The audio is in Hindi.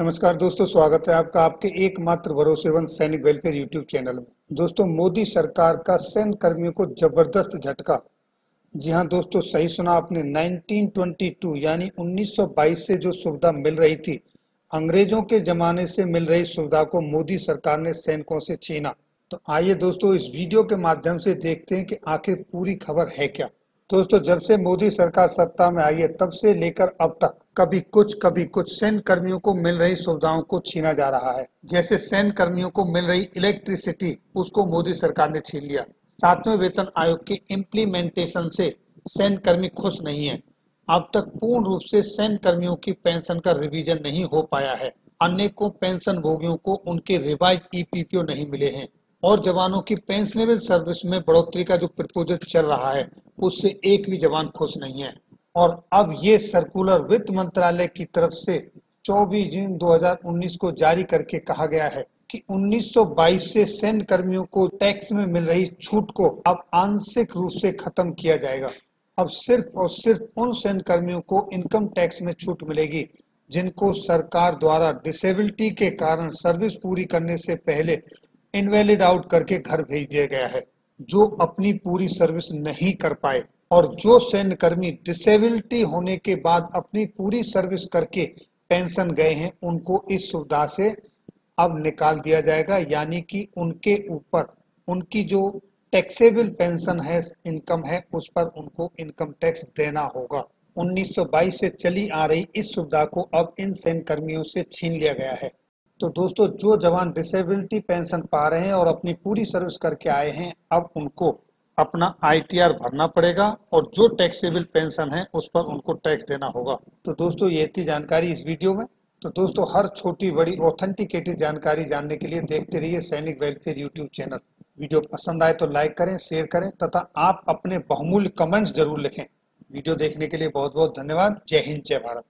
नमस्कार दोस्तों, स्वागत है आपका आपके एकमात्र भरोसेमंद सैनिक वेलफेयर यूट्यूब चैनल में। दोस्तों, मोदी सरकार का सैन्य कर्मियों को जबरदस्त झटका। जी हां दोस्तों, सही सुना आपने। 1922 यानी 1922 से जो सुविधा मिल रही थी, अंग्रेजों के जमाने से मिल रही सुविधा को मोदी सरकार ने सैनिकों से छीना। तो आइए दोस्तों, इस वीडियो के माध्यम से देखते हैं कि आखिर पूरी खबर है क्या। दोस्तों, जब से मोदी सरकार सत्ता में आई है तब से लेकर अब तक कभी कुछ सैन्य कर्मियों को मिल रही सुविधाओं को छीना जा रहा है। जैसे सैन्य कर्मियों को मिल रही इलेक्ट्रिसिटी, उसको मोदी सरकार ने छीन लिया। 7वें वेतन आयोग के इम्प्लीमेंटेशन से सैन्य कर्मी खुश नहीं है। अब तक पूर्ण रूप से सैन्य कर्मियों की पेंशन का रिवीजन नहीं हो पाया है। अनेकों पेंशन भोगियों को उनके रिवाइज PPO नहीं मिले हैं और जवानों की पेंशनेबल सर्विस में बढ़ोतरी का जो प्रपोजल चल रहा है उससे एक भी जवान खुश नहीं है। और अब ये सर्कुलर वित्त मंत्रालय की तरफ से 24 जून 2019 को जारी करके कहा गया है कि 1922 से सैन्य कर्मियों को टैक्स में मिल रही छूट को अब आंशिक रूप से खत्म किया जाएगा। अब सिर्फ और सिर्फ उन सैन्य कर्मियों को इनकम टैक्स में छूट मिलेगी जिनको सरकार द्वारा डिसेबिलिटी के कारण सर्विस पूरी करने से पहले इनवैलिड आउट करके घर भेज दिया गया है, जो अपनी पूरी सर्विस नहीं कर पाए। और जो सैन्य कर्मी डिसेबिलिटी होने के बाद अपनी पूरी सर्विस करके पेंशन गए हैं, उनको इस सुविधा से अब निकाल दिया जाएगा। यानी कि उनके ऊपर उनकी जो टैक्सेबल पेंशन है, इनकम है, उस पर उनको इनकम टैक्स देना होगा। 1922 से चली आ रही इस सुविधा को अब इन सैन्य कर्मियों से छीन लिया गया है। तो दोस्तों, जो जवान डिसेबिलिटी पेंशन पा रहे हैं और अपनी पूरी सर्विस करके आए हैं, अब उनको अपना ITR भरना पड़ेगा और जो टैक्सेबल पेंशन है उस पर उनको टैक्स देना होगा। तो दोस्तों, ये थी जानकारी इस वीडियो में। तो दोस्तों, हर छोटी बड़ी ऑथेंटिकेटेड जानकारी जानने के लिए देखते रहिए सैनिक वेलफेयर यूट्यूब चैनल। वीडियो पसंद आए तो लाइक करें, शेयर करें तथा आप अपने बहुमूल्य कमेंट्स जरूर लिखें। वीडियो देखने के लिए बहुत बहुत धन्यवाद। जय हिंद, जय भारत।